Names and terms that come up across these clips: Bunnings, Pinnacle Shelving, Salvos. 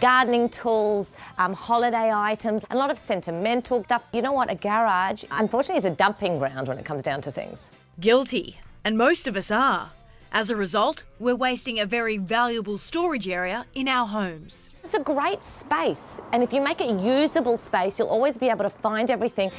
gardening tools, holiday items, a lot of sentimental stuff. You know what, a garage, unfortunately, is a dumping ground when it comes down to things. Guilty, and most of us are. As a result, we're wasting a very valuable storage area in our homes. It's a great space, and if you make it usable space, you'll always be able to find everything.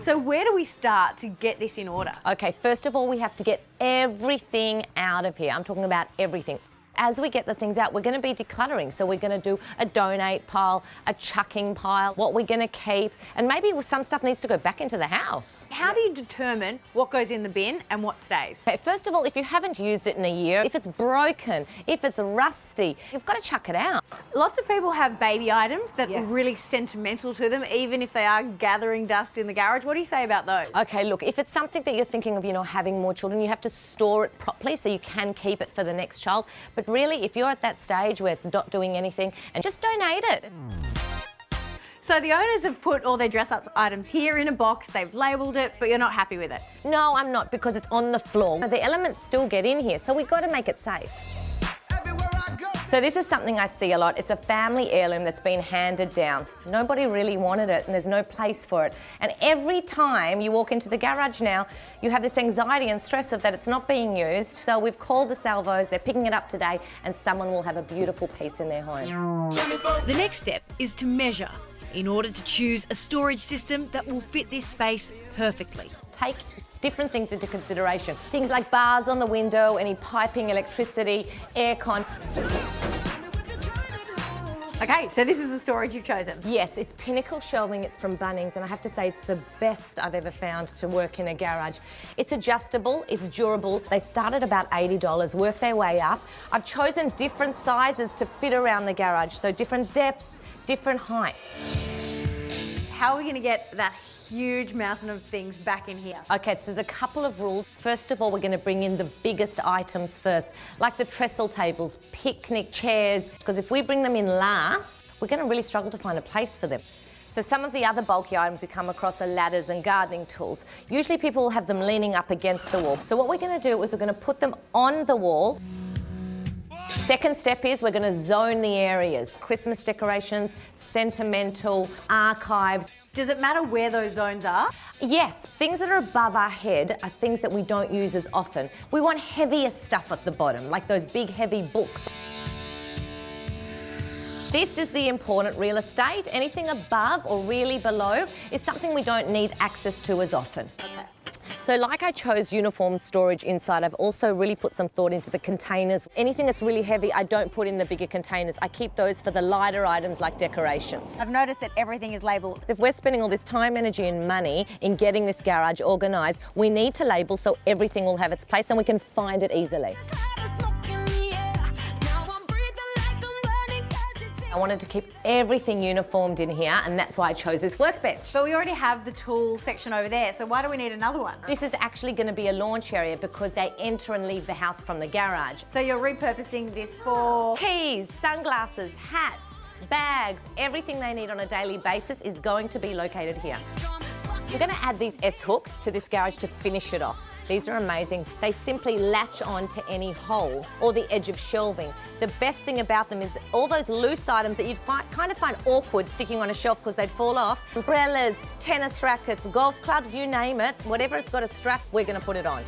So where do we start to get this in order? Okay, first of all, we have to get everything out of here. I'm talking about everything. As we get the things out, we're going to be decluttering. So we're going to do a donate pile, a chucking pile, what we're going to keep, and maybe some stuff needs to go back into the house. How do you determine what goes in the bin and what stays? Okay, first of all, if you haven't used it in a year, if it's broken, if it's rusty, you've got to chuck it out. Lots of people have baby items that are really sentimental to them, even if they are gathering dust in the garage. What do you say about those? Okay, look, if it's something that you're thinking of, you know, having more children, you have to store it properly so you can keep it for the next child. But really, if you're at that stage where it's not doing anything, and just donate it. So the owners have put all their dress-up items here in a box, they've labelled it, but you're not happy with it? No, I'm not, because it's on the floor. The elements still get in here, so we've got to make it safe. So this is something I see a lot. It's a family heirloom that's been handed down. Nobody really wanted it and there's no place for it. And every time you walk into the garage now, you have this anxiety and stress of that it's not being used. So we've called the Salvos, they're picking it up today, and someone will have a beautiful piece in their home. The next step is to measure in order to choose a storage system that will fit this space perfectly. Take different things into consideration. Things like bars on the window, any piping, electricity, aircon. Okay, so this is the storage you've chosen. Yes, it's Pinnacle Shelving, it's from Bunnings, and I have to say it's the best I've ever found to work in a garage. It's adjustable, it's durable. They start at about $80, work their way up. I've chosen different sizes to fit around the garage, so different depths, different heights. How are we going to get that huge mountain of things back in here? Okay, so there's a couple of rules. First of all, we're going to bring in the biggest items first, like the trestle tables, picnic chairs, because if we bring them in last, we're going to really struggle to find a place for them. So some of the other bulky items we come across are ladders and gardening tools. Usually people have them leaning up against the wall. So what we're going to do is we're going to put them on the wall. Second step is we're going to zone the areas. Christmas decorations, sentimental, archives. Does it matter where those zones are? Yes, things that are above our head are things that we don't use as often. We want heavier stuff at the bottom, like those big heavy books. This is the important real estate. Anything above or really below is something we don't need access to as often. Okay. So like I chose uniform storage inside, I've also really put some thought into the containers. Anything that's really heavy, I don't put in the bigger containers. I keep those for the lighter items like decorations. I've noticed that everything is labelled. If we're spending all this time, energy and money in getting this garage organised, we need to label so everything will have its place and we can find it easily. I wanted to keep everything uniformed in here, and that's why I chose this workbench. But we already have the tool section over there, so why do we need another one? This is actually going to be a launch area because they enter and leave the house from the garage. So you're repurposing this for keys, sunglasses, hats, bags. Everything they need on a daily basis is going to be located here. We're going to add these S-hooks to this garage to finish it off. These are amazing. They simply latch on to any hole or the edge of shelving. The best thing about them is all those loose items that you'd kind of find awkward sticking on a shelf because they'd fall off. Umbrellas, tennis rackets, golf clubs, you name it. Whatever it's got a strap, we're going to put it on.